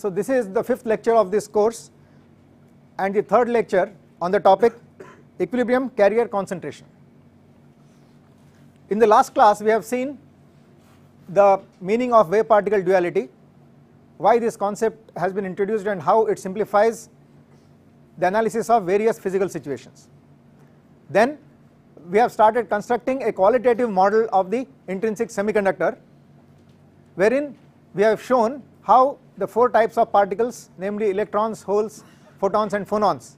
So this is the fifth lecture of this course and the third lecture on the topic equilibrium carrier concentration. In the last class we have seen the meaning of wave particle duality, why this concept has been introduced and how it simplifies the analysis of various physical situations. Then we have started constructing a qualitative model of the intrinsic semiconductor, wherein we have shown how the four types of particles, namely electrons, holes, photons and phonons,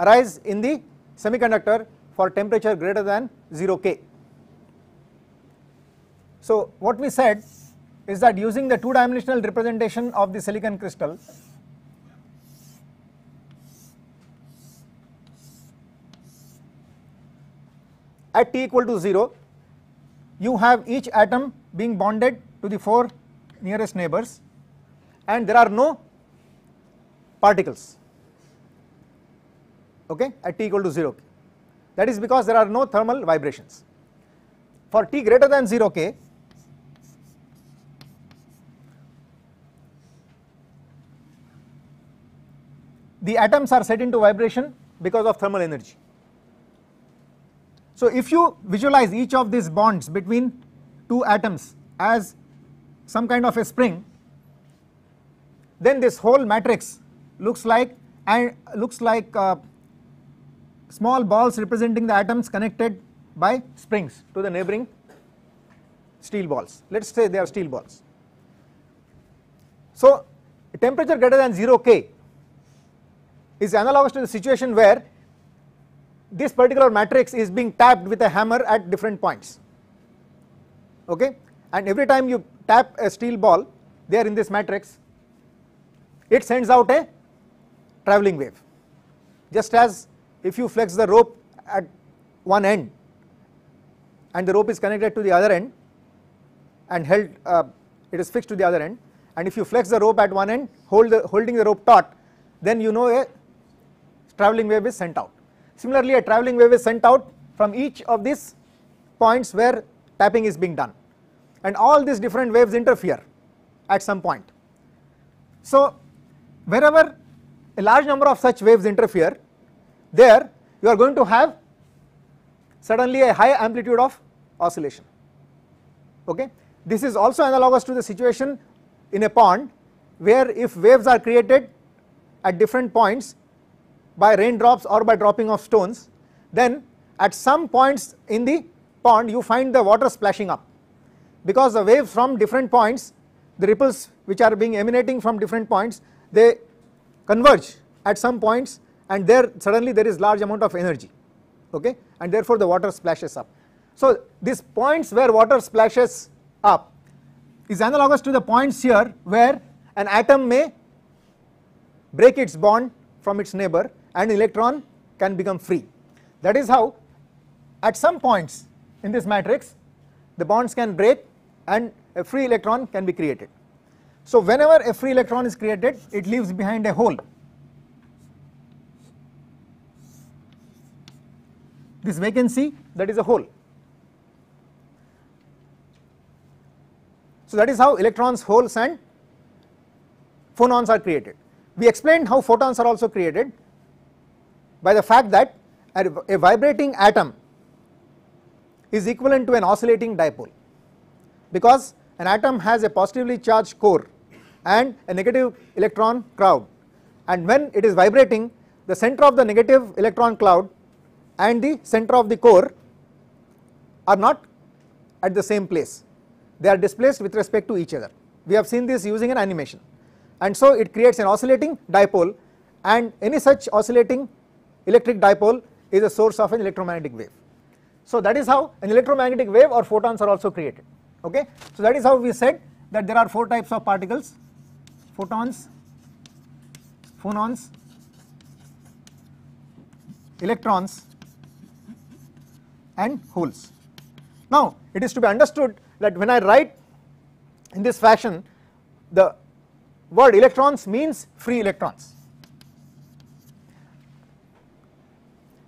arise in the semiconductor for temperature greater than 0 K. So what we said is that using the two-dimensional representation of the silicon crystal, at T equal to 0 you have each atom being bonded to the four nearest neighbors and there are no particles, okay, at T equal to 0 K. That is because there are no thermal vibrations. For T greater than 0 K, the atoms are set into vibration because of thermal energy. So if you visualize each of these bonds between two atoms as some kind of a spring, then this whole matrix looks like small balls representing the atoms connected by springs to the neighboring steel balls. Let us say they are steel balls. So temperature greater than 0 K is analogous to the situation where this particular matrix is being tapped with a hammer at different points, okay, and every time you tap a steel ball there in this matrix, it sends out a travelling wave, just as if you flex the rope at one end and the rope is connected to the other end and held, it is fixed to the other end, and if you flex the rope at one end holding the rope taut, then you know a travelling wave is sent out. Similarly a travelling wave is sent out from each of these points where tapping is being done, and all these different waves interfere at some point. So wherever a large number of such waves interfere, there you are going to have suddenly a high amplitude of oscillation, okay. This is also analogous to the situation in a pond where if waves are created at different points by raindrops or by dropping of stones, then at some points in the pond you find the water splashing up, because the waves from different points, the ripples which are being emanating from different points, they converge at some points and there suddenly there is large amount of energy, okay, and therefore the water splashes up. So these points where water splashes up is analogous to the points here where an atom may break its bond from its neighbor and electron can become free. That is how at some points in this matrix the bonds can break and a free electron can be created. So whenever a free electron is created, it leaves behind a hole. This vacancy, that is a hole. So that is how electrons, holes and phonons are created. We explained how photons are also created by the fact that a vibrating atom is equivalent to an oscillating dipole, because an atom has a positively charged core and a negative electron cloud, and when it is vibrating, the center of the negative electron cloud and the center of the core are not at the same place, they are displaced with respect to each other. We have seen this using an animation, and so it creates an oscillating dipole, and any such oscillating electric dipole is a source of an electromagnetic wave. So that is how an electromagnetic wave or photons are also created, okay. So that is how we said that there are four types of particles: photons, phonons, electrons and holes. Now it is to be understood that when I write in this fashion, the word electrons means free electrons.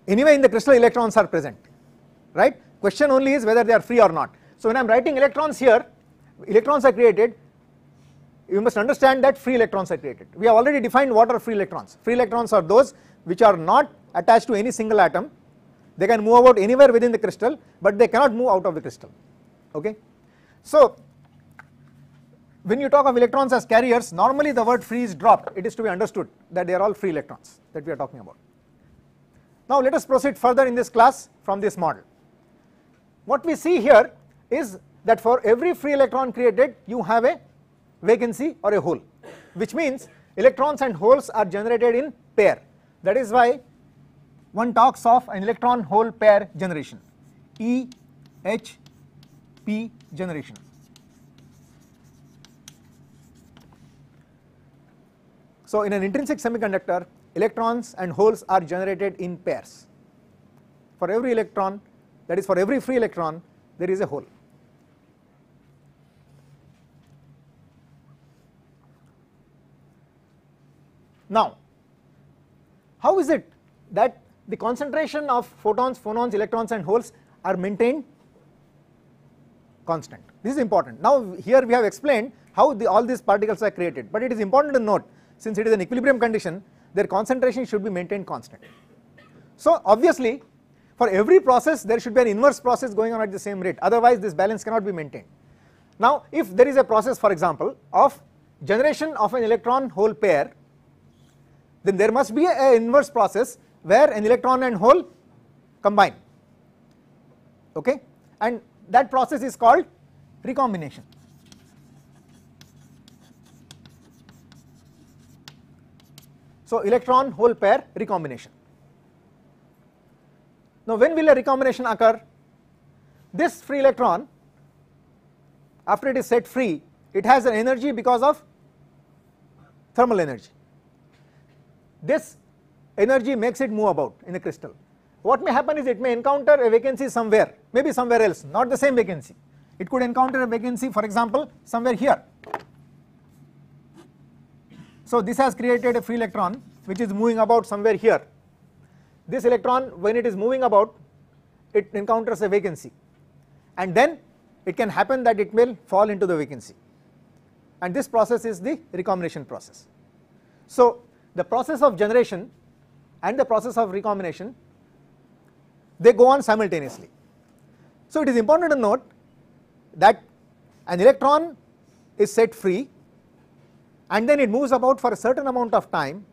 Anyway in the crystal electrons are present, right? Question only is whether they are free or not. So when I am writing electrons here, electrons are created, you must understand that free electrons are created. We have already defined what are free electrons. Free electrons are those which are not attached to any single atom. They can move about anywhere within the crystal, but they cannot move out of the crystal. Okay. So when you talk of electrons as carriers, normally the word free is dropped. It is to be understood that they are all free electrons that we are talking about. Now let us proceed further in this class from this model. What we see here is that for every free electron created, you have a vacancy or a hole, which means electrons and holes are generated in pair. That is why one talks of an electron hole pair generation, EHP generation. So in an intrinsic semiconductor, electrons and holes are generated in pairs. For every electron, that is for every free electron, there is a hole. Now, how is it that the concentration of photons, phonons, electrons and holes are maintained constant? This is important. Now here we have explained how all these particles are created, but it is important to note, since it is an equilibrium condition, their concentration should be maintained constant. So obviously for every process there should be an inverse process going on at the same rate, otherwise this balance cannot be maintained. Now if there is a process, for example, of generation of an electron hole pair, then there must be an inverse process where an electron and hole combine, okay, and that process is called recombination. So electron hole pair recombination. Now when will a recombination occur? This free electron, after it is set free, it has an energy because of thermal energy. This energy makes it move about in the crystal. What may happen is it may encounter a vacancy somewhere, maybe somewhere else, not the same vacancy. It could encounter a vacancy, for example, somewhere here. So this has created a free electron which is moving about somewhere here. This electron, when it is moving about, it encounters a vacancy, and then it can happen that it will fall into the vacancy, and this process is the recombination process. So the process of generation and the process of recombination, they go on simultaneously. So it is important to note that an electron is set free and then it moves about for a certain amount of time,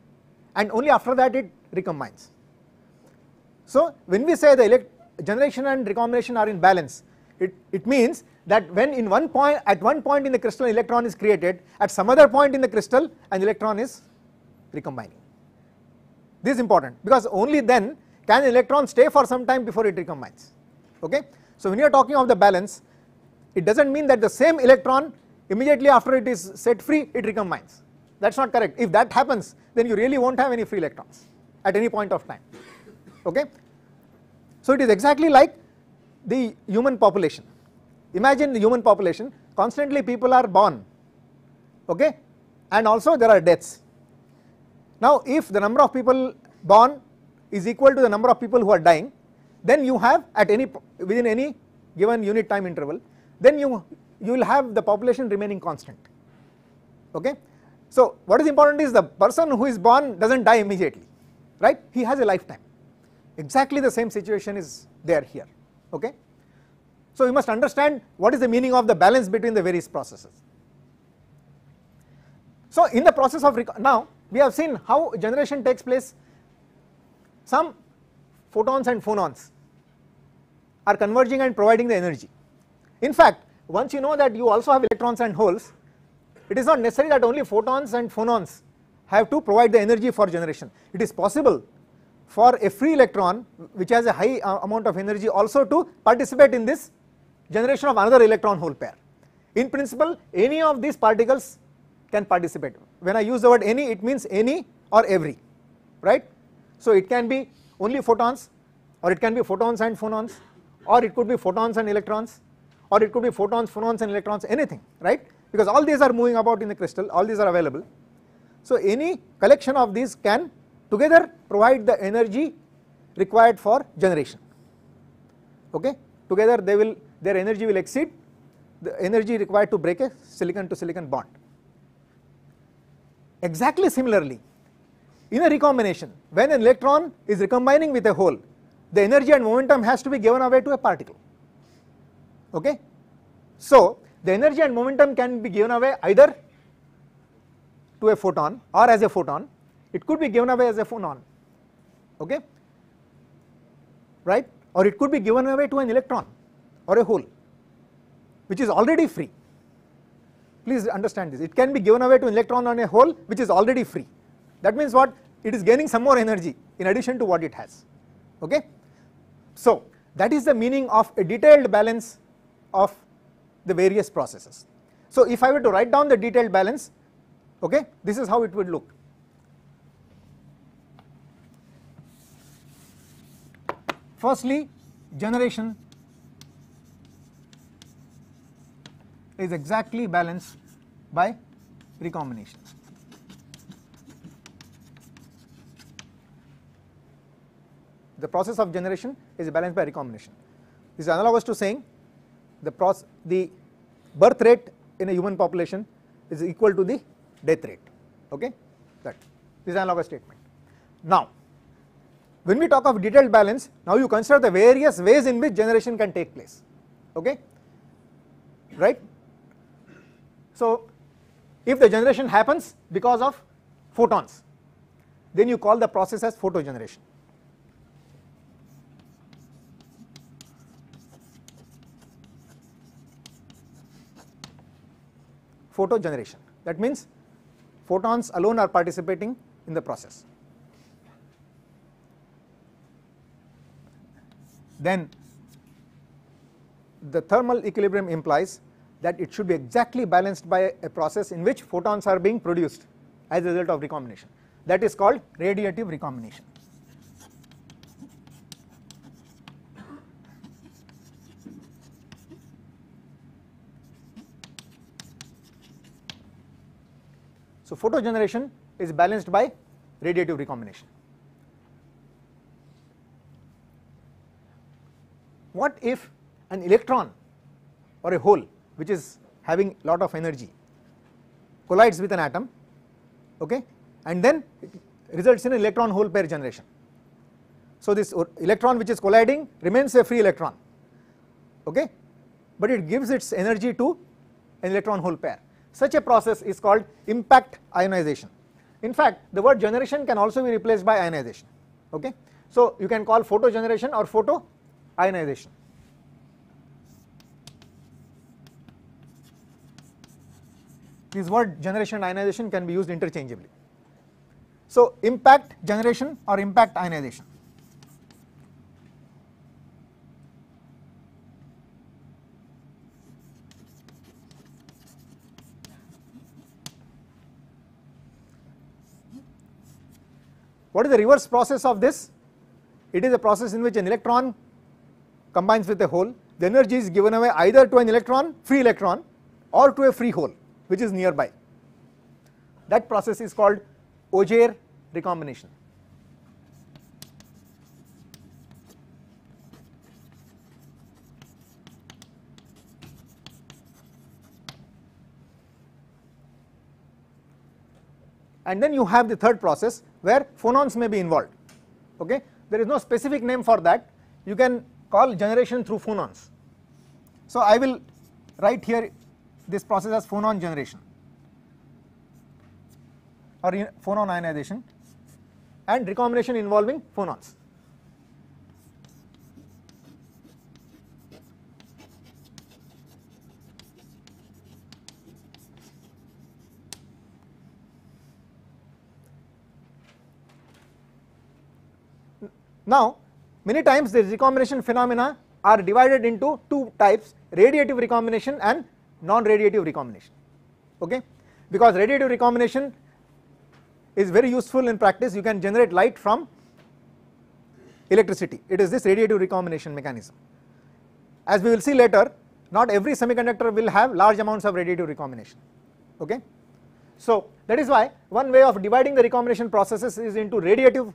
and only after that it recombines. So when we say the generation and recombination are in balance, it means that when in one point, at one point in the crystal an electron is created, at some other point in the crystal an electron is recombining. This is important because only then can an electron stay for some time before it recombines. Okay? So when you are talking of the balance, it does not mean that the same electron immediately after it is set free it recombines. That is not correct. If that happens, then you really won't have any free electrons at any point of time. Okay? So it is exactly like the human population. Imagine the human population, constantly people are born, okay, and also there are deaths. Now if the number of people born is equal to the number of people who are dying, then you have at any, within any given unit time interval, then you will have the population remaining constant, okay. So what is important is the person who is born does not die immediately, right, he has a lifetime. Exactly the same situation is there here, okay. So you must understand what is the meaning of the balance between the various processes. So in the process of, now we have seen how generation takes place. Some photons and phonons are converging and providing the energy. In fact, once you know that you also have electrons and holes, it is not necessary that only photons and phonons have to provide the energy for generation. It is possible for a free electron which has a high amount of energy also to participate in this generation of another electron hole pair. In principle, any of these particles can participate. When I use the word any, it means any or every, right. So it can be only photons, or it can be photons and phonons, or it could be photons and electrons, or it could be photons, phonons and electrons, anything, right, because all these are moving about in the crystal, all these are available. So any collection of these can together provide the energy required for generation, okay. Together they will, their energy will exceed the energy required to break a silicon to silicon bond. Exactly similarly, in a recombination, when an electron is recombining with a hole, the energy and momentum has to be given away to a particle. Okay? So the energy and momentum can be given away either to a photon or as a photon. It could be given away as a phonon, okay, right? Or it could be given away to an electron or a hole, which is already free. Please understand this. It can be given away to an electron or a hole, which is already free. That means what? It is gaining some more energy in addition to what it has, okay? So that is the meaning of a detailed balance of the various processes. So if I were to write down the detailed balance, okay, this is how it would look. Firstly, generation is exactly balanced by recombination. The process of generation is balanced by recombination. This is analogous to saying the birth rate in a human population is equal to the death rate, okay? That is an analogous statement. Now, when we talk of detailed balance, now you consider the various ways in which generation can take place, okay, right? So if the generation happens because of photons, then you call the process as photogeneration. Photogeneration, that means photons alone are participating in the process. Then the thermal equilibrium implies that it should be exactly balanced by a process in which photons are being produced as a result of recombination. That is called radiative recombination. So photogeneration is balanced by radiative recombination. What if an electron or a hole, which is having a lot of energy, collides with an atom, okay, and then it results in an electron hole pair generation? So this electron which is colliding remains a free electron, okay, but it gives its energy to an electron hole pair. Such a process is called impact ionization. In fact, the word generation can also be replaced by ionization, okay? So you can call photogeneration or photo ionization. These word generation and ionization can be used interchangeably. So impact generation or impact ionization. What is the reverse process of this? It is a process in which an electron combines with a hole. The energy is given away either to an electron, free electron, or to a free hole which is nearby. That process is called Auger recombination. And then you have the third process where phonons may be involved, okay? There is no specific name for that. You can call generation through phonons. So I will write here this process as phonon generation or phonon ionization and recombination involving phonons. Now, many times the recombination phenomena are divided into two types, radiative recombination and non-radiative recombination, okay? Because radiative recombination is very useful in practice. You can generate light from electricity. It is this radiative recombination mechanism. As we will see later, not every semiconductor will have large amounts of radiative recombination, okay? So that is why one way of dividing the recombination processes is into radiative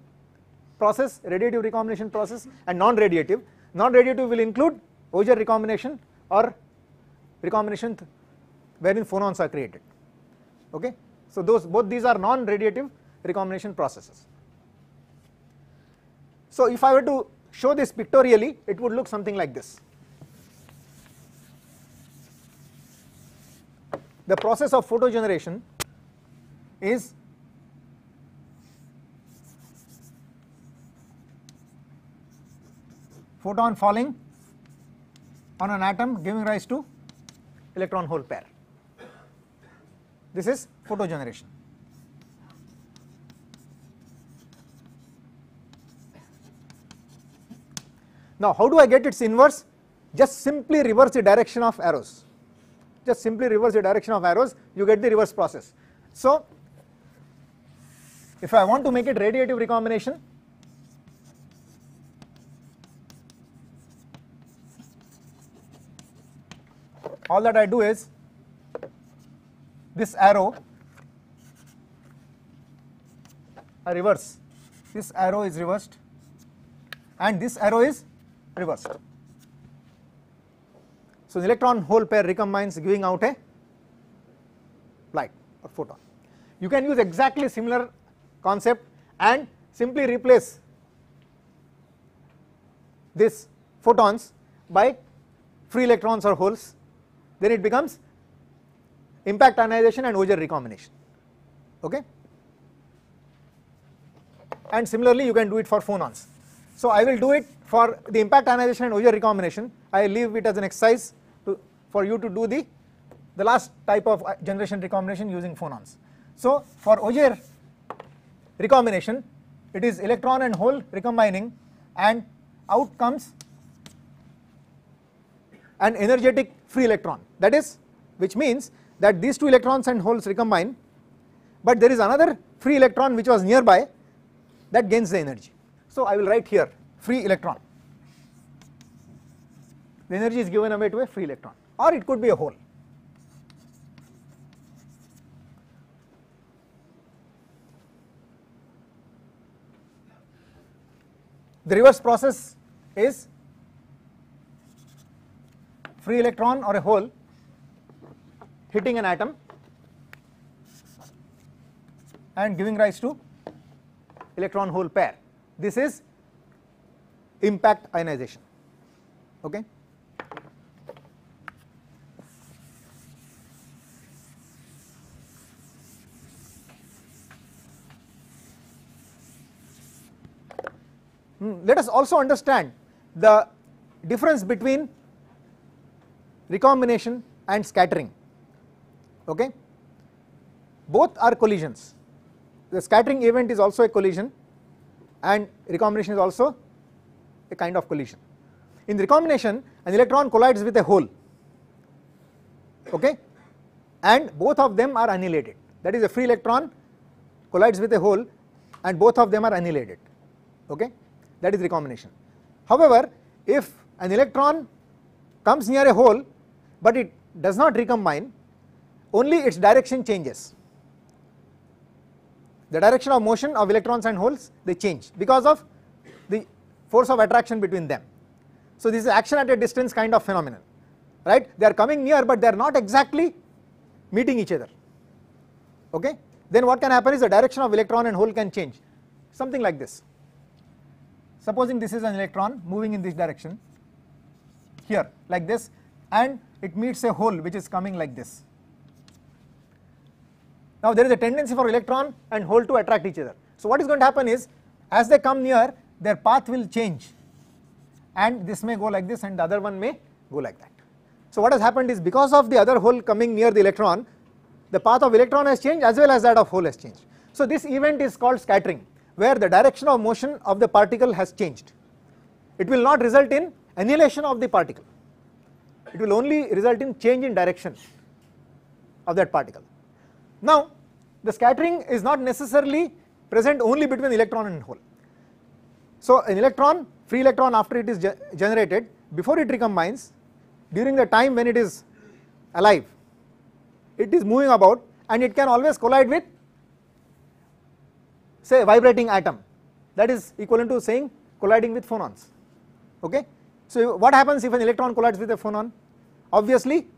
process, radiative recombination process, and non-radiative. Non-radiative will include Auger recombination or recombination wherein phonons are created, okay? So those both these are non-radiative recombination processes. So if I were to show this pictorially, it would look something like this. The process of photogeneration is photon falling on an atom giving rise to electron hole pair. This is photogeneration. Now how do I get its inverse? Just simply reverse the direction of arrows. Just simply reverse the direction of arrows, you get the reverse process. So if I want to make it radiative recombination, all that I do is this arrow, I reverse. This arrow is reversed and this arrow is reversed. So the electron hole pair recombines, giving out a light or photon. You can use exactly similar concept and simply replace these photons by free electrons or holes. Then it becomes impact ionization and Auger recombination, okay. And similarly you can do it for phonons. So I will do it for the impact ionization and Auger recombination. I will leave it as an exercise for you to do the last type of generation recombination using phonons. So for Auger recombination, it is electron and hole recombining and out comes an energetic free electron, that is, which means that these two electrons and holes recombine, but there is another free electron which was nearby that gains the energy. So I will write here free electron, the energy is given away to a free electron, or it could be a hole. The reverse process is free electron or a hole hitting an atom and giving rise to electron hole pair. This is impact ionization, okay. Let us also understand the difference between recombination and scattering, okay. Both are collisions. The scattering event is also a collision and recombination is also a kind of collision. In recombination, an electron collides with a hole, okay, and both of them are annihilated. That is, a free electron collides with a hole and both of them are annihilated, okay. That is recombination. However, if an electron comes near a hole but it does not recombine, only its direction changes. The direction of motion of electrons and holes, they change because of the force of attraction between them. So this is action at a distance kind of phenomenon, right? They are coming near but they are not exactly meeting each other, okay. Then what can happen is the direction of electron and hole can change, something like this. Supposing this is an electron moving in this direction here like this, and it meets a hole which is coming like this. Now there is a tendency for electron and hole to attract each other. So what is going to happen is, as they come near, their path will change and this may go like this and the other one may go like that. So what has happened is, because of the other hole coming near the electron, the path of electron has changed as well as that of hole has changed. So this event is called scattering, where the direction of motion of the particle has changed. It will not result in annihilation of the particle, it will only result in change in direction of that particle. Now the scattering is not necessarily present only between electron and hole. So an electron, free electron, after it is generated, before it recombines, during the time when it is alive, it is moving about and it can always collide with, say, a vibrating atom. That is equivalent to saying colliding with phonons, okay. So what happens if an electron collides with a phonon? Obviously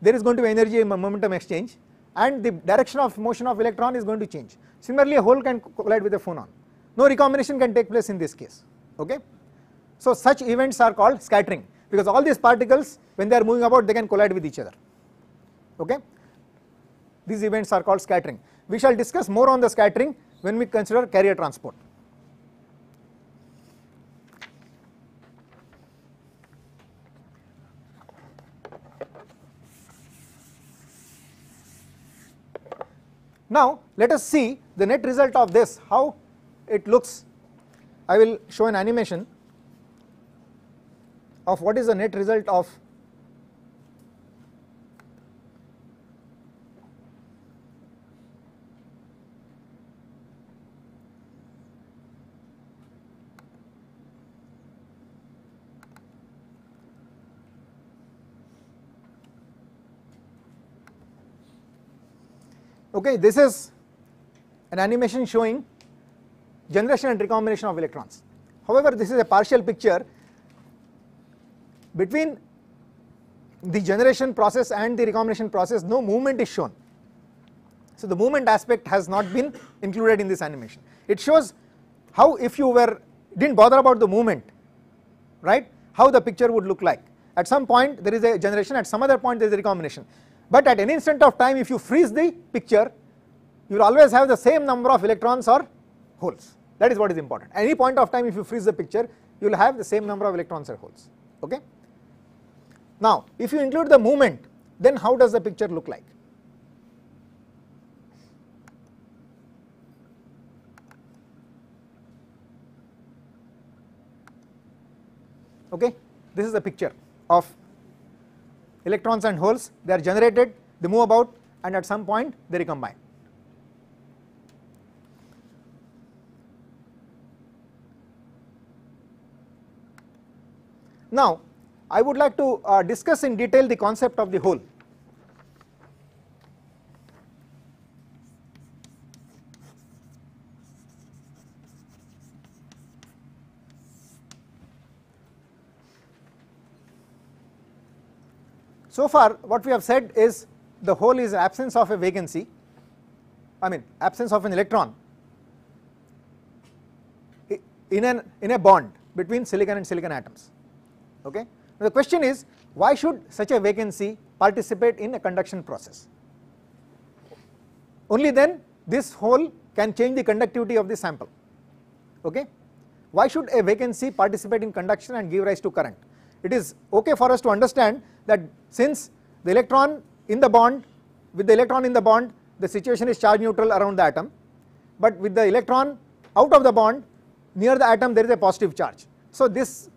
there is going to be energy and momentum exchange, and the direction of motion of electron is going to change. Similarly, a hole can collide with a phonon. No recombination can take place in this case, okay. So such events are called scattering, because all these particles when they are moving about they can collide with each other, okay. These events are called scattering. We shall discuss more on the scattering when we consider carrier transport. Now let us see the net result of this, how it looks. I will show an animation of what is the net result of okay. This is an animation showing generation and recombination of electrons. However, this is a partial picture. Between the generation process and the recombination process, no movement is shown. So the movement aspect has not been included in this animation. It shows how, if you didn't bother about the movement, right, how the picture would look like. At some point there is a generation, at some other point there is a recombination. But at an instant of time, if you freeze the picture, you will always have the same number of electrons or holes. That is what is important. At any point of time, if you freeze the picture, you will have the same number of electrons or holes, okay. Now if you include the movement, then how does the picture look like? Okay, this is the picture of electrons and holes. They are generated, they move about, and at some point they recombine. Now I would like to discuss in detail the concept of the hole. So far what we have said is the hole is absence of a vacancy, I mean absence of an electron in a bond between silicon and silicon atoms, okay. The question is, why should such a vacancy participate in a conduction process? Only then this hole can change the conductivity of the sample, okay. Why should a vacancy participate in conduction and give rise to current? It is okay for us to understand that since the electron in the bond, with the electron in the bond the situation is charge neutral around the atom, but with the electron out of the bond near the atom there is a positive charge. So this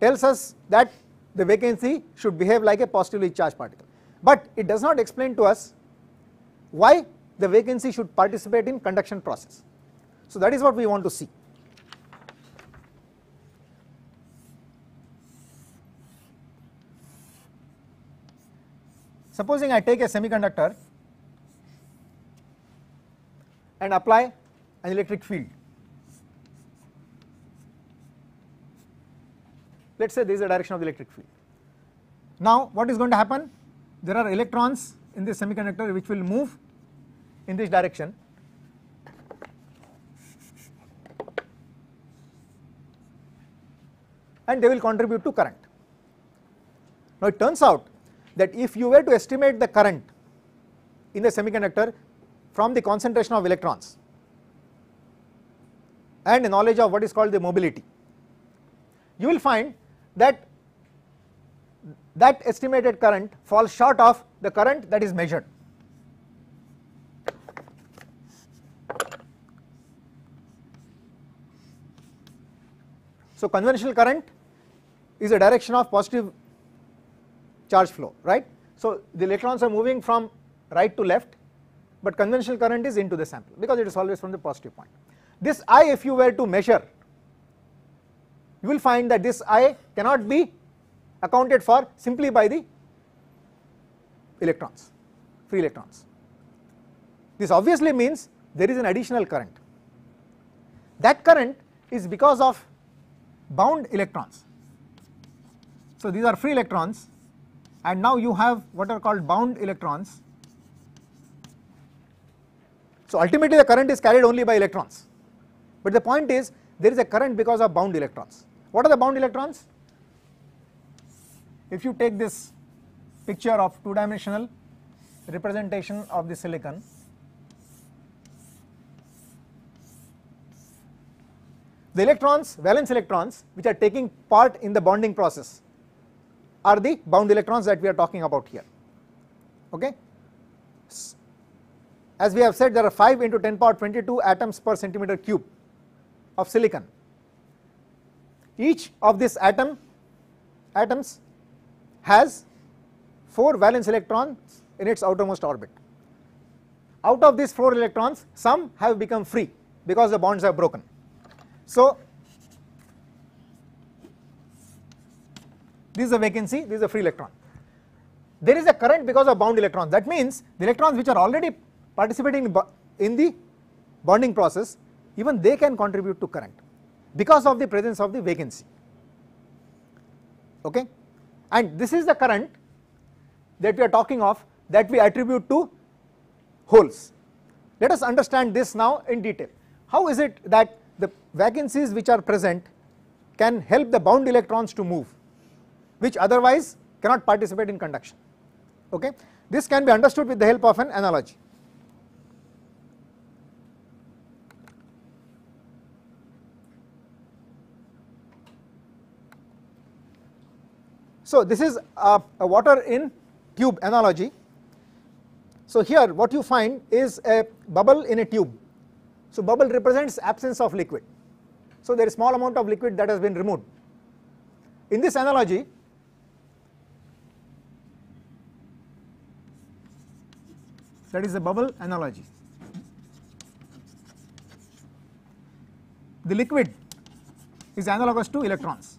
tells us that the vacancy should behave like a positively charged particle, but it does not explain to us why the vacancy should participate in conduction process. So that is what we want to see. Supposing I take a semiconductor and apply an electric field. Let us say this is the direction of the electric field. Now what is going to happen? There are electrons in this semiconductor which will move in this direction. And they will contribute to current. Now it turns out that if you were to estimate the current in the semiconductor from the concentration of electrons and the knowledge of what is called the mobility, you will find that estimated current falls short of the current that is measured. So conventional current is the direction of positive charge flow, right. So the electrons are moving from right to left, but conventional current is into the sample because it is always from the positive point. This I, if you were to measure, you will find that this I cannot be accounted for simply by the electrons, free electrons. This obviously means there is an additional current. That current is because of bound electrons. So these are free electrons, and now you have what are called bound electrons So ultimately the current is carried only by electrons. But the point is there is a current because of bound electrons. What are the bound electrons? If you take this picture of two-dimensional representation of the silicon, the electrons, valence electrons, which are taking part in the bonding process are the bound electrons that we are talking about here, okay. As we have said, there are 5×10^22 atoms per centimeter cube of silicon. Each of these atoms has 4 valence electrons in its outermost orbit. Out of these 4 electrons, some have become free because the bonds have broken. So this is a vacancy, this is a free electron. There is a current because of bound electrons. That means the electrons which are already participating in the bonding process, even they can contribute to current because of the presence of the vacancy, okay. And this is the current that we are talking of, that we attribute to holes. Let us understand this now in detail. How is it that the vacancies which are present can help the bound electrons to move, which otherwise cannot participate in conduction, okay. This can be understood with the help of an analogy. So this is a water in tube analogy. So here what you find is a bubble in a tube. So bubble represents absence of liquid. So there is small amount of liquid that has been removed. In this analogy, that is the bubble analogy. The liquid is analogous to electrons.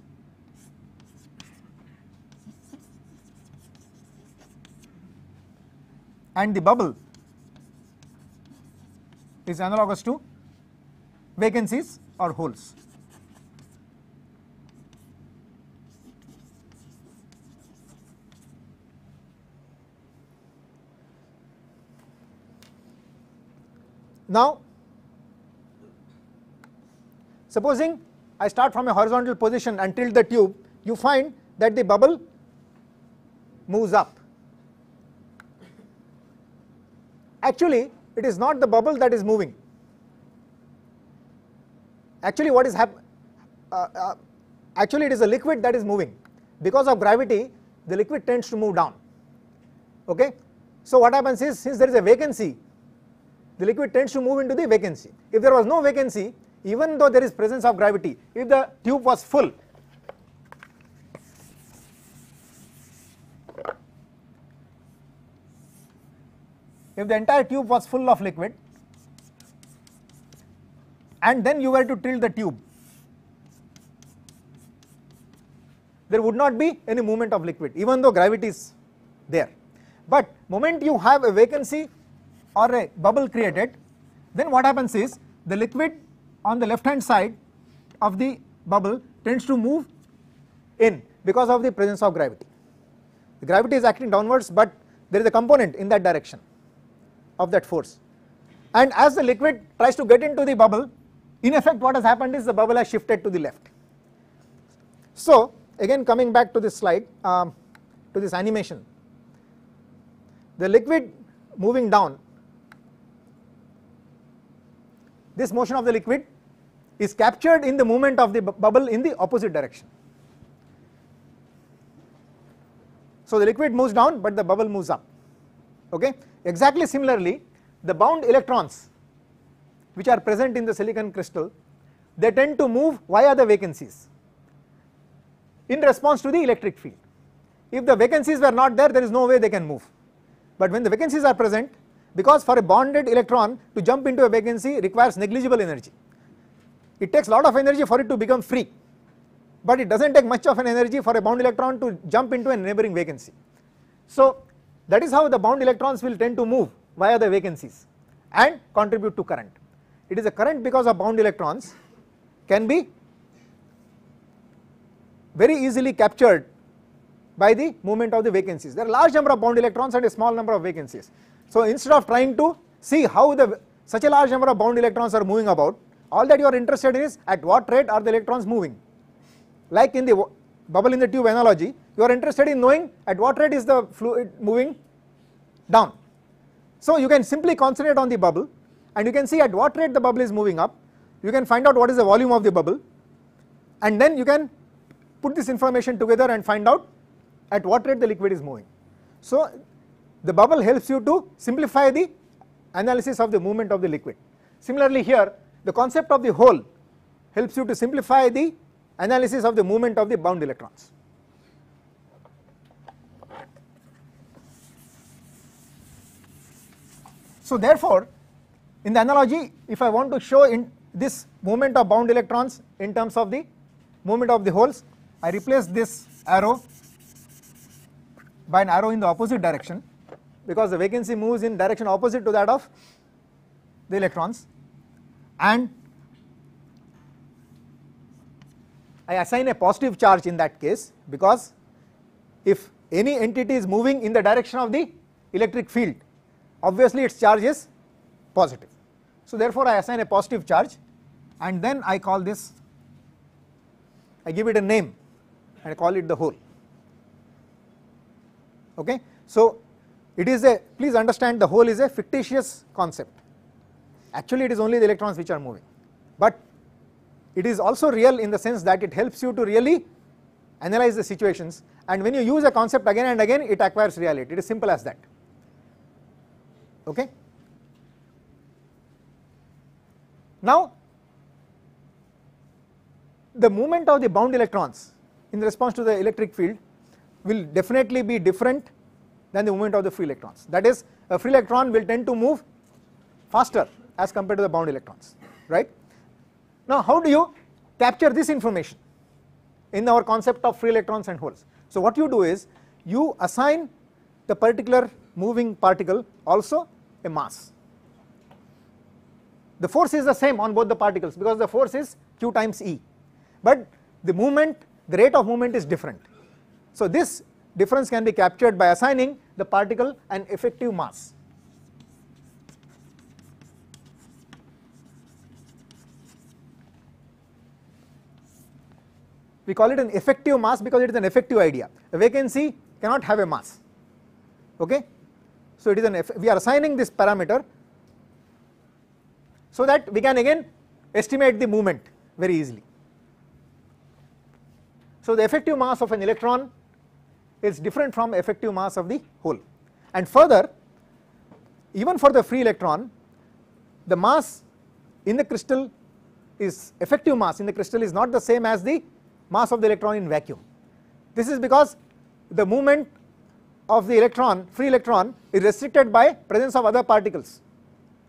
And the bubble is analogous to vacancies or holes. Now, supposing I start from a horizontal position and tilt the tube, you find that the bubble moves up. Actually, it is not the bubble that is moving. Actually, what is happening? Actually, it is a liquid that is moving. Because of gravity, the liquid tends to move down. Okay. So what happens is, since there is a vacancy, the liquid tends to move into the vacancy. If there was no vacancy, even though there is presence of gravity, if the tube was full, if the entire tube was full of liquid and then you were to tilt the tube, there would not be any movement of liquid, even though gravity is there. But moment you have a vacancy or a bubble created, then what happens is the liquid on the left hand side of the bubble tends to move in because of the presence of gravity. The gravity is acting downwards, but there is a component in that direction of that force, and as the liquid tries to get into the bubble, in effect what has happened is the bubble has shifted to the left. So again, coming back to this slide, to this animation, the liquid moving down, this motion of the liquid is captured in the movement of the bubble in the opposite direction. So the liquid moves down but the bubble moves up, okay. Exactly similarly, the bound electrons which are present in the silicon crystal, they tend to move via the vacancies in response to the electric field. If the vacancies were not there, there is no way they can move. But when the vacancies are present, because for a bonded electron to jump into a vacancy requires negligible energy. It takes a lot of energy for it to become free, but it does not take much of an energy for a bound electron to jump into a neighboring vacancy. So that is how the bound electrons will tend to move via the vacancies and contribute to current. It is a current because of bound electrons can be very easily captured by the movement of the vacancies. There are a large number of bound electrons and a small number of vacancies. So instead of trying to see how the Such a large number of bound electrons are moving about. All that you are interested in is at what rate are the electrons moving. Like in the bubble in the tube analogy, you are interested in knowing at what rate is the fluid moving down. So you can simply concentrate on the bubble and you can see at what rate the bubble is moving up. You can find out what is the volume of the bubble, and then you can put this information together and find out at what rate the liquid is moving. So the bubble helps you to simplify the analysis of the movement of the liquid. Similarly here, the concept of the hole helps you to simplify the analysis of the movement of the bound electrons. So therefore, in the analogy, if I want to show in this movement of bound electrons in terms of the movement of the holes, I replace this arrow by an arrow in the opposite direction, because the vacancy moves in direction opposite to that of the electrons, and I assign a positive charge in that case, because if any entity is moving in the direction of the electric field, obviously its charge is positive. So therefore I assign a positive charge, and then I call this, I give it a name and I call it the hole. Okay, so it is a, please understand, the hole is a fictitious concept. Actually it is only the electrons which are moving, but it is also real in the sense that it helps you to really analyze the situations, and when you use a concept again and again, it acquires reality. It is simple as that. Okay. Now the movement of the bound electrons in response to the electric field will definitely be different than the movement of the free electrons. That is, a free electron will tend to move faster as compared to the bound electrons, right? Now how do you capture this information in our concept of free electrons and holes? So what you do is, you assign the particular moving particle also a mass. The force is the same on both the particles because the force is Q times E, but the movement, the rate of movement is different. So this difference can be captured by assigning the particle an effective mass. We call it an effective mass because it is an effective idea. A vacancy cannot have a mass. Okay, so it is an we are assigning this parameter so that we can again estimate the movement very easily. So the effective mass of an electron is different from effective mass of the hole, and further, even for the free electron, the mass in the crystal is effective mass in the crystal is not the same as the mass of the electron in vacuum. This is because the movement of the electron, free electron, is restricted by presence of other particles.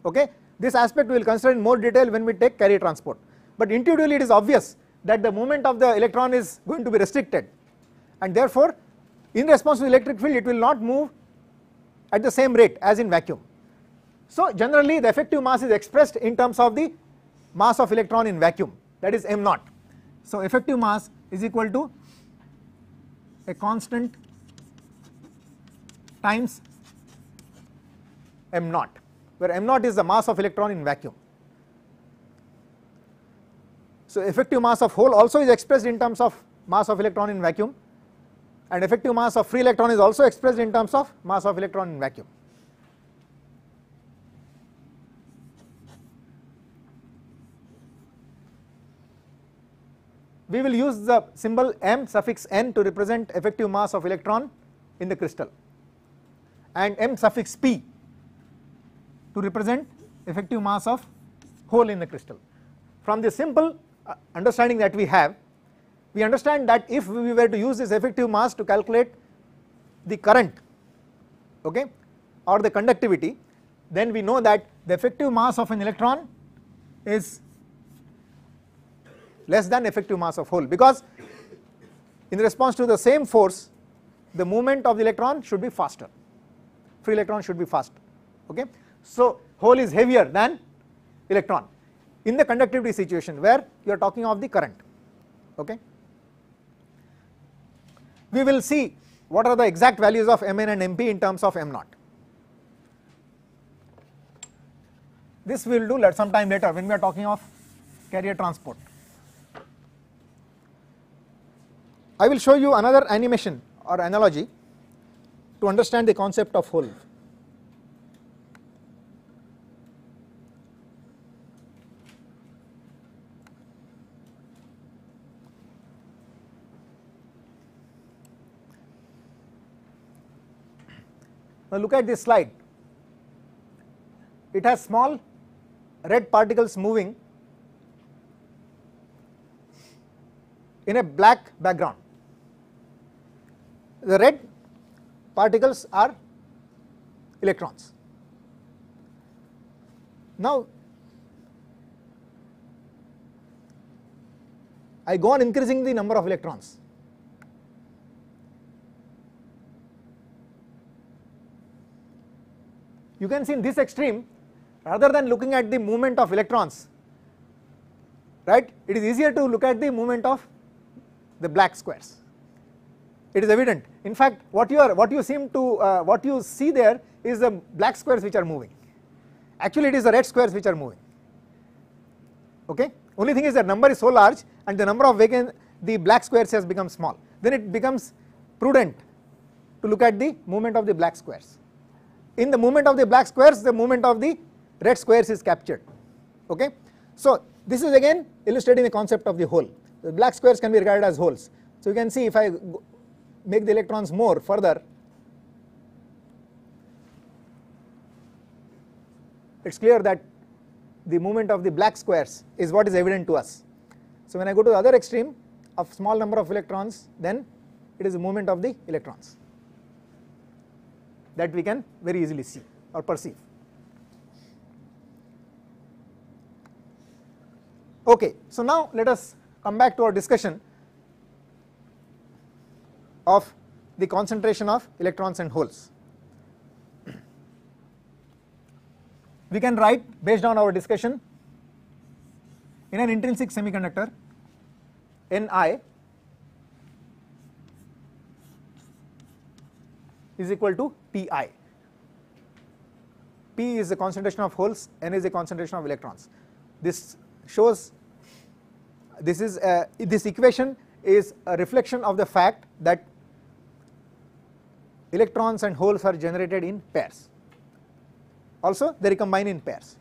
Okay, this aspect we will consider in more detail when we take carrier transport, but intuitively it is obvious that the movement of the electron is going to be restricted, and therefore in response to the electric field it will not move at the same rate as in vacuum. So generally the effective mass is expressed in terms of the mass of electron in vacuum, that is m0. So effective mass is equal to a constant times m0, where m0 is the mass of electron in vacuum. So effective mass of hole also is expressed in terms of mass of electron in vacuum, and effective mass of free electron is also expressed in terms of mass of electron in vacuum. We will use the symbol m suffix n to represent effective mass of electron in the crystal, and m suffix p to represent effective mass of hole in the crystal. From the simple understanding that we have, we understand that if we were to use this effective mass to calculate the current, okay, or the conductivity, then we know that the effective mass of an electron is less than effective mass of hole, because in response to the same force the movement of the electron should be faster, free electron should be faster. Okay, so hole is heavier than electron in the conductivity situation where you are talking of the current. Okay, we will see what are the exact values of Mn and Mp in terms of M0. This we will do some time later when we are talking of carrier transport. I will show you another animation or analogy to understand the concept of hull. Now look at this slide. It has small red particles moving in a black background. The red particles are electrons. Now I go on increasing the number of electrons. You can see in this extreme, rather than looking at the movement of electrons, right, it is easier to look at the movement of the black squares. It is evident. In fact, what you see there is the black squares which are moving. Actually, it is the red squares which are moving. Okay. Only thing is that number is so large, and the number of vacant the black squares has become small. Then it becomes prudent to look at the movement of the black squares. In the movement of the black squares, the movement of the red squares is captured. Okay. So this is again illustrating the concept of the hole. The black squares can be regarded as holes. So you can see if I make the electrons more further, it's clear that the movement of the black squares is what is evident to us. So when I go to the other extreme of small number of electrons, then it is the movement of the electrons that we can very easily see or perceive. Okay, so now let us come back to our discussion of the concentration of electrons and holes. We can write, based on our discussion, in an intrinsic semiconductor, Ni is equal to Pi. P is the concentration of holes, N is the concentration of electrons. This shows, this equation is a reflection of the fact that electrons and holes are generated in pairs. Also, they recombine in pairs.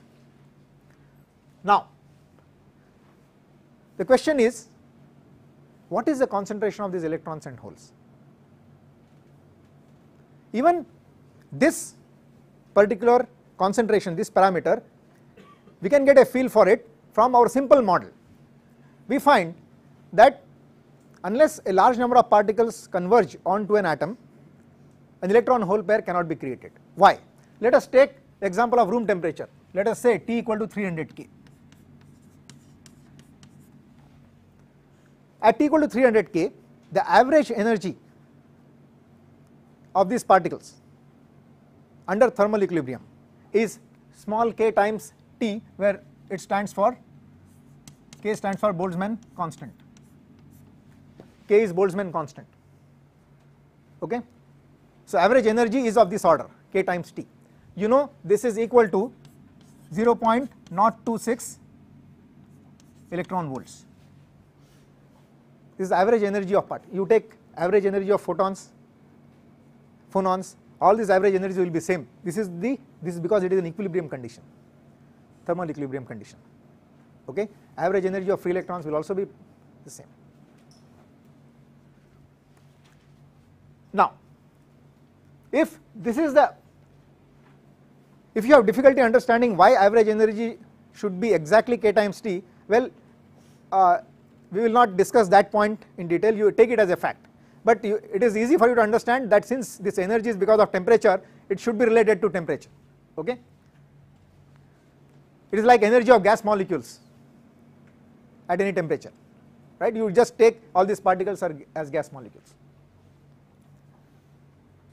Now, the question is, what is the concentration of these electrons and holes? Even this particular concentration, this parameter, we can get a feel for it from our simple model. We find that unless a large number of particles converge onto an atom, an electron-hole pair cannot be created. Why? Let us take the example of room temperature. Let us say T equal to 300 K. At T equal to 300 K, the average energy of these particles under thermal equilibrium is small k times T, where it stands for, K stands for Boltzmann constant. K is Boltzmann constant. Okay, so average energy is of this order, K times T. You know this is equal to 0.026 electron volts. This is average energy of part. You take average energy of photons, phonons, all these average energies will be same. This is because it is an equilibrium condition, thermal equilibrium condition. Okay, average energy of free electrons will also be the same. Now, if this is the, if you have difficulty understanding why average energy should be exactly K times T, well, we will not discuss that point in detail. You take it as a fact. But it is easy for you to understand that since this energy is because of temperature, it should be related to temperature. Okay, it is like energy of gas molecules at any temperature, right? You just take all these particles as gas molecules.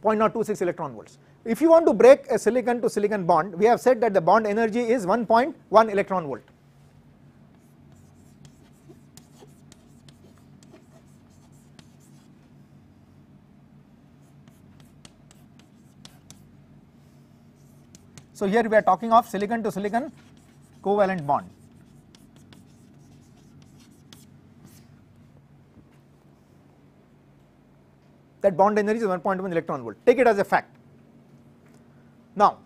0.026 electron volts. If you want to break a silicon to silicon bond, we have said that the bond energy is 1.1 electron volt. So here we are talking of silicon to silicon covalent bond. That bond energy is 1.1 electron volt. Take it as a fact. Now,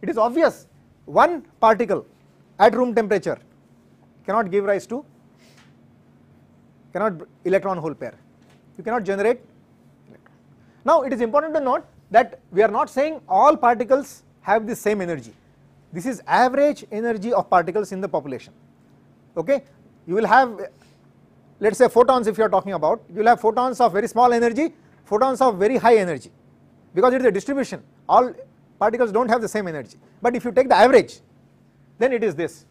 it is obvious one particle at room temperature cannot give rise to electron hole pair. You cannot generate electron. Now, it is important to note that we are not saying all particles have the same energy. This is average energy of particles in the population. Okay, you will have, let us say, photons. If you are talking about, you will have photons of very small energy, photons of very high energy, because it is a distribution. All particles do not have the same energy. But if you take the average, then it is this.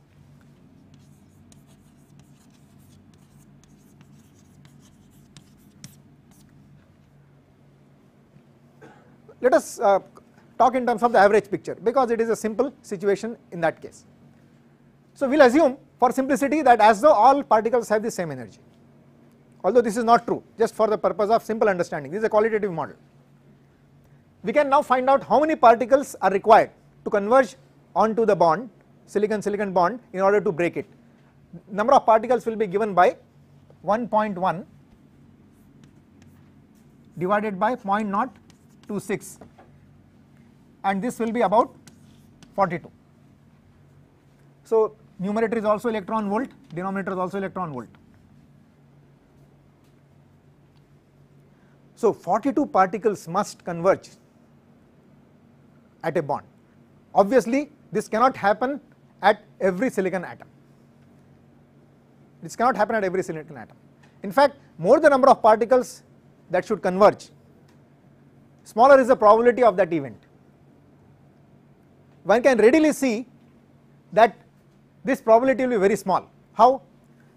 Let us talk in terms of the average picture, because it is a simple situation in that case. So, we will assume for simplicity that as though all particles have the same energy, although this is not true, just for the purpose of simple understanding. This is a qualitative model. We can now find out how many particles are required to converge onto the bond, silicon-silicon bond, in order to break it. Number of particles will be given by 1.1 divided by 0.026, and this will be about 42. So, numerator is also electron volt, denominator is also electron volt. So, 42 particles must converge at a bond. Obviously, this cannot happen at every silicon atom. This cannot happen at every silicon atom. In fact, more the number of particles that should converge, smaller is the probability of that event. One can readily see that this probability will be very small. How?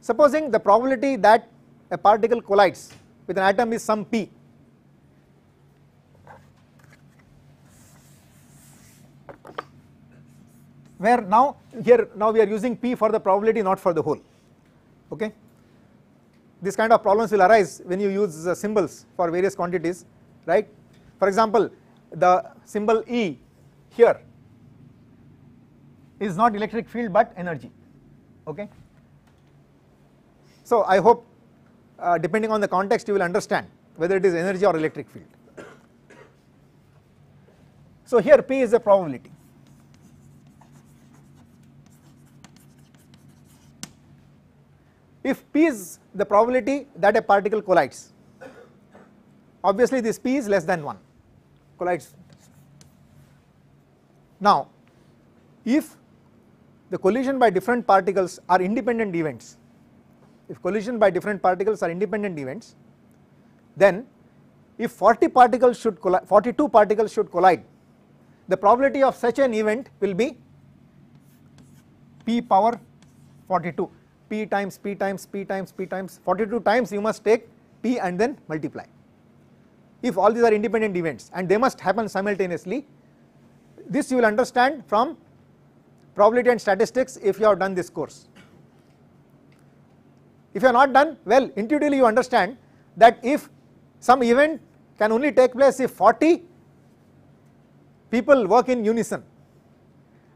Supposing the probability that a particle collides with an atom is some p. Where now, here now we are using p for the probability, not for the whole. Okay. This kind of problems will arise when you use symbols for various quantities, right? For example, the symbol E here is not electric field but energy. Okay. So I hope, depending on the context, you will understand whether it is energy or electric field. So here p is the probability. If p is the probability that a particle collides, obviously this p is less than 1, collides. Now, if the collision by different particles are independent events, then if 42 particles should collide, the probability of such an event will be p power 42, p times p times p times p times 42 times. You must take p and then multiply. If all these are independent events and they must happen simultaneously, this you will understand from probability and statistics if you have done this course. If you are not done, well, intuitively you understand that if some event can only take place if 40 people work in unison,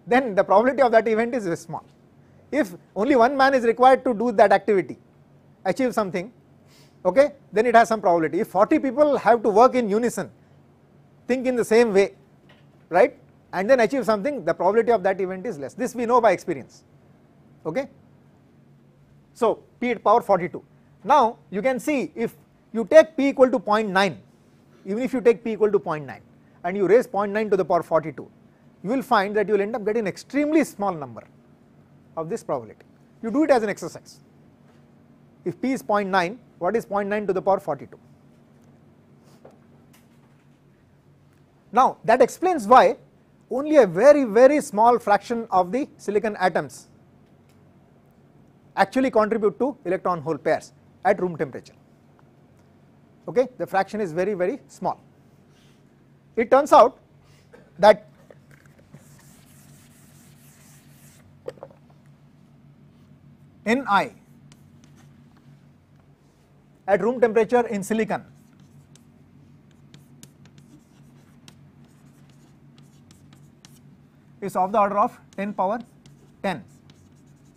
then the probability of that event is very small. If only one man is required to do that activity, achieve something, okay, then it has some probability. If 40 people have to work in unison, think in the same way, right, and then achieve something, the probability of that event is less. This we know by experience. Okay. So p at power 42. Now you can see, if you take p equal to 0.9, even if you take p equal to 0.9 and you raise 0.9 to the power 42, you will find that you will end up getting an extremely small number of this probability. You do it as an exercise. If p is 0.9, what is 0.9 to the power 42? Now that explains why only a very small fraction of the silicon atoms actually contribute to electron hole pairs at room temperature. Okay, the fraction is very small. It turns out that Ni at room temperature in silicon is of the order of 10 power 10.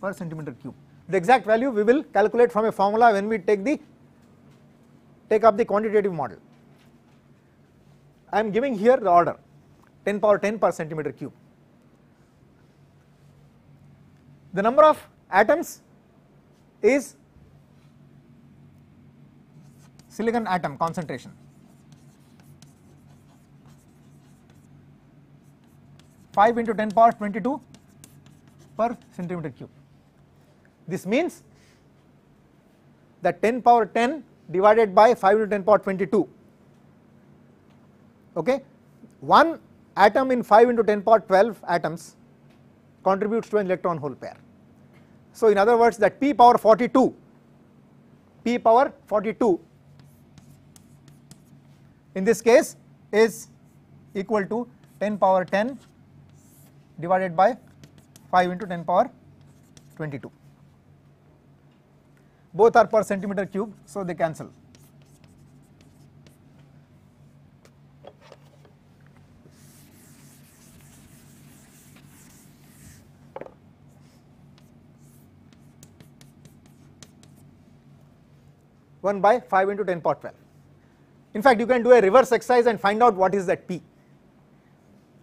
per centimeter cube. The exact value we will calculate from a formula when we take up the quantitative model. I am giving here the order 10 power 10 per centimeter cube. The number of atoms is silicon atom concentration. Five into 10 power 22 per centimeter cube. This means that 10 power 10 divided by 5 into 10 power 22. Okay, one atom in 5 into 10 power 12 atoms contributes to an electron hole pair. So in other words, that p power 42 in this case is equal to 10 power 10 divided by 5 into 10 power 22. Both are per centimeter cube, so they cancel. One by 5 into 10 power 12. In fact, you can do a reverse exercise and find out what is that p.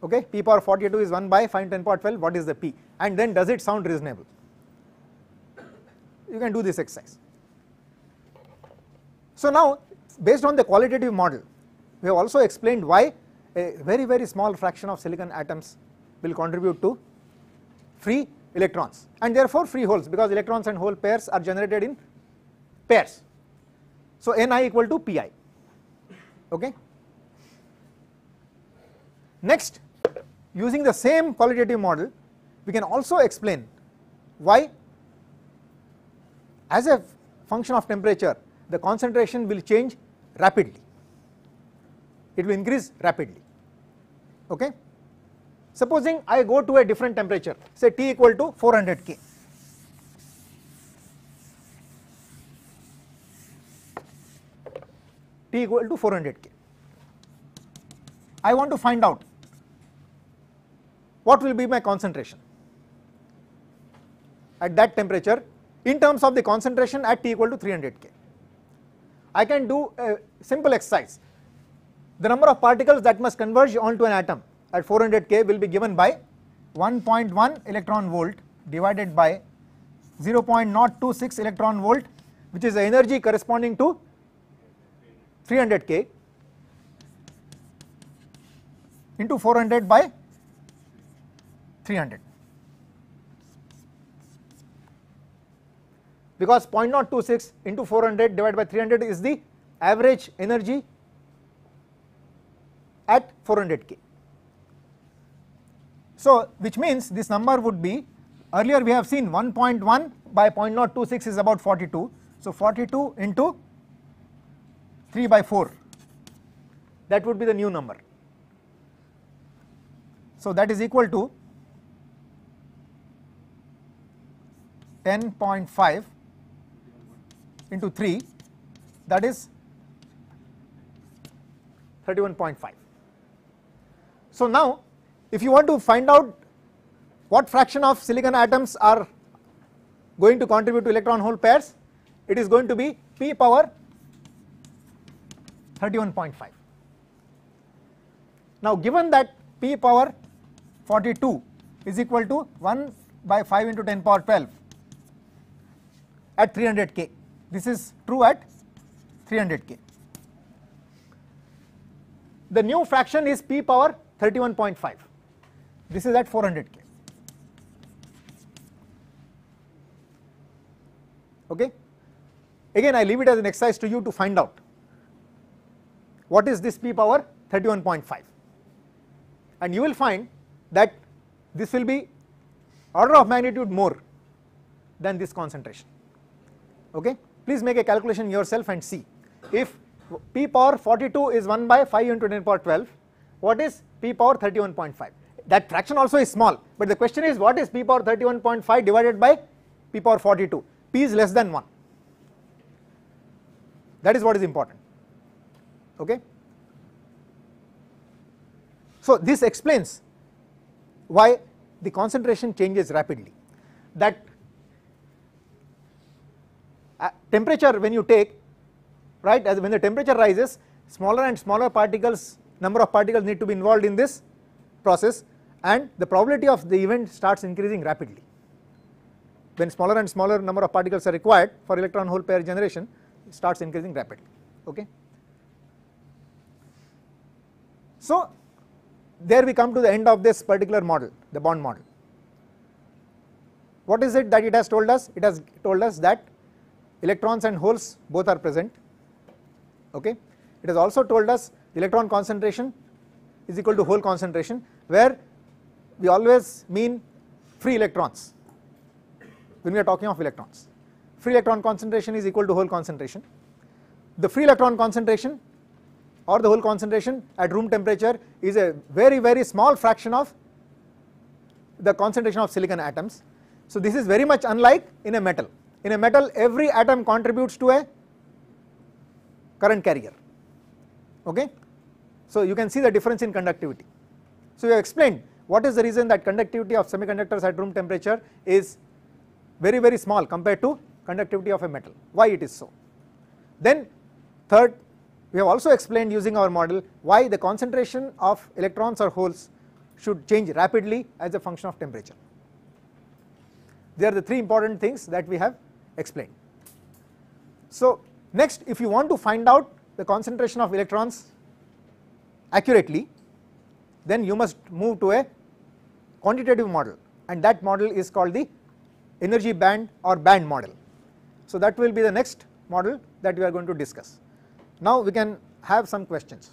Okay, p power 42 is 1 by 5 into 10 power 12. What is the p? And then does it sound reasonable? You can do this exercise. So now, based on the qualitative model, we have also explained why a very, very small fraction of silicon atoms will contribute to free electrons and therefore free holes, because electrons and hole pairs are generated in pairs. So Ni equal to Pi. Okay. Next, using the same qualitative model, we can also explain why, as a function of temperature, the concentration will change rapidly. It will increase rapidly. Okay. Supposing I go to a different temperature, say T equal to 400 K. T equal to 400 K. I want to find out what will be my concentration at that temperature in terms of the concentration at T equal to 300 K. I can do a simple exercise. The number of particles that must converge onto an atom at 400 K will be given by 1.1 electron volt divided by 0.026 electron volt, which is the energy corresponding to 300 K, into 400 by 300, because 0.026 into 400 divided by 300 is the average energy at 400 K. So which means this number would be, earlier we have seen 1.1 by 0.026 is about 42, so 42 into 3/4, that would be the new number. So that is equal to 10.5 into 3, that is 31.5. So now, if you want to find out what fraction of silicon atoms are going to contribute to electron hole pairs, it is going to be p power 31.5. Now given that p power 42 is equal to 1 by 5 into 10 power 12 at 300 K, this is true at 300 K. The new fraction is p power 31.5, this is at 400 K. Okay. Again, I leave it as an exercise to you to find out what is this p power 31.5, and you will find that this will be order of magnitude more than this concentration. Okay, please make a calculation yourself and see, if p power 42 is 1 by 5 into 10 power 12, what is p power 31.5? That fraction also is small, but the question is what is p power 31.5 divided by p power 42? P is less than 1. That is what is important. Okay. So this explains why the concentration changes rapidly. That temperature when you take, right, as when the temperature rises, smaller and smaller particles, number of particles need to be involved in this process, and the probability of the event starts increasing rapidly. When smaller and smaller number of particles are required for electron hole pair generation, it starts increasing rapidly, okay. So there we come to the end of this particular model, the bond model. What is it that it has told us? It has told us that electrons and holes both are present, okay. It has also told us electron concentration is equal to hole concentration, where we always mean free electrons when we are talking of electrons. Free electron concentration is equal to hole concentration. The free electron concentration or the hole concentration at room temperature is a very, very small fraction of the concentration of silicon atoms. So this is very much unlike in a metal. In a metal, every atom contributes to a current carrier, okay. So you can see the difference in conductivity. So we have explained what is the reason that conductivity of semiconductors at room temperature is very, very small compared to conductivity of a metal, why it is so. Then third, we have also explained using our model why the concentration of electrons or holes should change rapidly as a function of temperature. They are the three important things that we have explained. So next, if you want to find out the concentration of electrons accurately, then you must move to a quantitative model, and that model is called the energy band or band model. So that will be the next model that we are going to discuss. Now we can have some questions.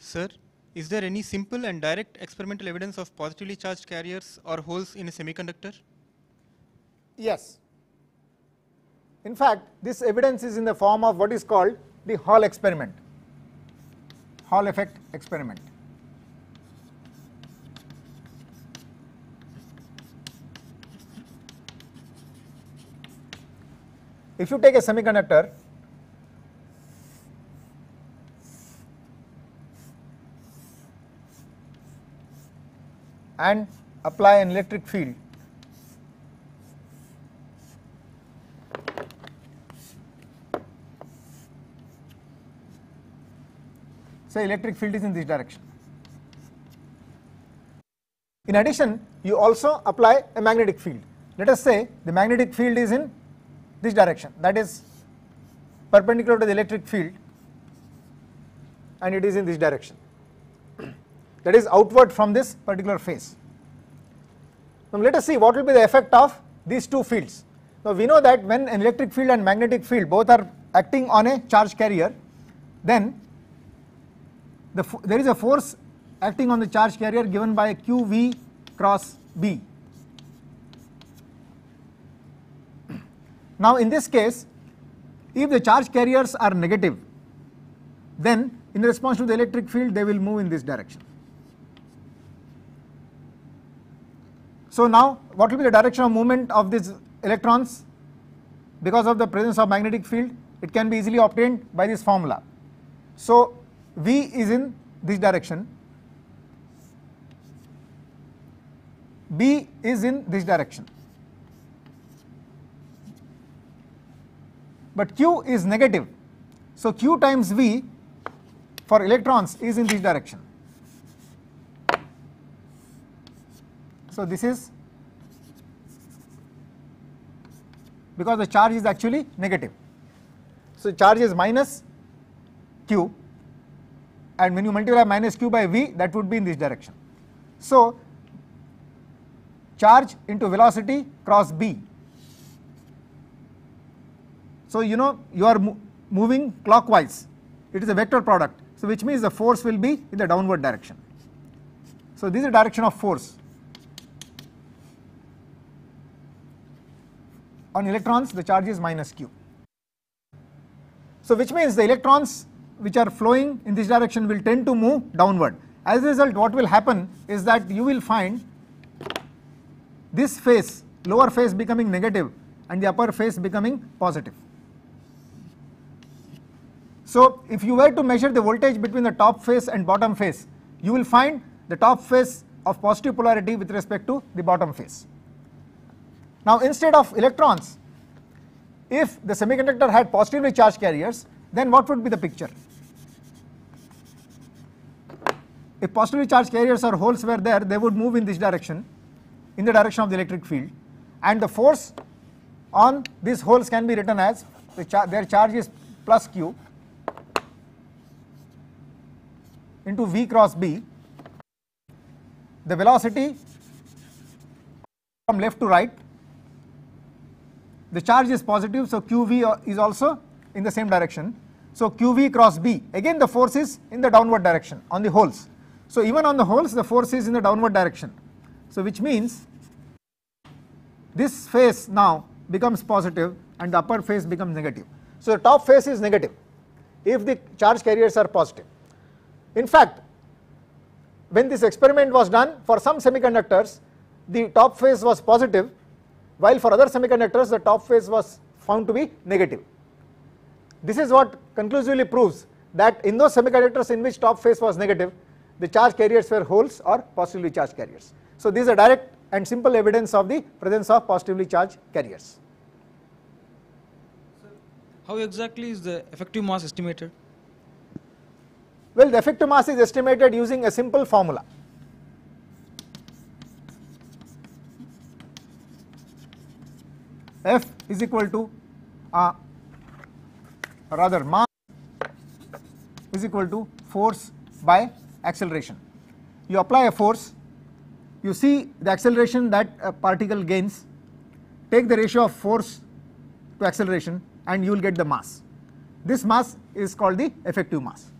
Sir, is there any simple and direct experimental evidence of positively charged carriers or holes in a semiconductor? Yes. In fact, this evidence is in the form of what is called the Hall experiment, Hall effect experiment. If you take a semiconductor, and apply an electric field . Say electric field is in this direction. In addition, you also apply a magnetic field. Let us say the magnetic field is in this direction, that is perpendicular to the electric field, and it is in this direction, that is outward from this particular face. Now let us see what will be the effect of these two fields. Now we know that when an electric field and magnetic field both are acting on a charge carrier, then there is a force acting on the charge carrier given by QV cross B. Now in this case, if the charge carriers are negative, then in response to the electric field they will move in this direction. So now what will be the direction of movement of these electrons? Because of the presence of magnetic field, it can be easily obtained by this formula. So V is in this direction, B is in this direction, but Q is negative, so Q times V for electrons is in this direction. So this is because the charge is actually negative, so charge is minus Q, and when you multiply minus Q by V, that would be in this direction. So charge into velocity cross B. So you know you are moving clockwise, it is a vector product, so which means the force will be in the downward direction. So this is the direction of force on electrons, the charge is minus Q. So which means the electrons which are flowing in this direction will tend to move downward. As a result, what will happen is that you will find this face, lower face, becoming negative and the upper face becoming positive. So if you were to measure the voltage between the top face and bottom face, you will find the top face of positive polarity with respect to the bottom face. Now instead of electrons, if the semiconductor had positively charged carriers, then what would be the picture? If positively charged carriers or holes were there, they would move in this direction, in the direction of the electric field, and the force on these holes can be written as the their charge is plus Q into V cross B. The velocity from left to right, the charge is positive, so QV is also in the same direction. So QV cross B, again the force is in the downward direction on the holes. So even on the holes the force is in the downward direction. So which means this face now becomes positive and the upper face becomes negative. So the top face is negative if the charge carriers are positive. In fact, when this experiment was done for some semiconductors, the top face was positive, while for other semiconductors the top face was found to be negative. This is what conclusively proves that in those semiconductors in which top face was negative, the charge carriers were holes or positively charged carriers. So these are direct and simple evidence of the presence of positively charged carriers. How exactly is the effective mass estimated? Well, the effective mass is estimated using a simple formula. F is equal to mass is equal to force by acceleration. You apply a force, you see the acceleration that a particle gains, take the ratio of force to acceleration and you will get the mass. This mass is called the effective mass.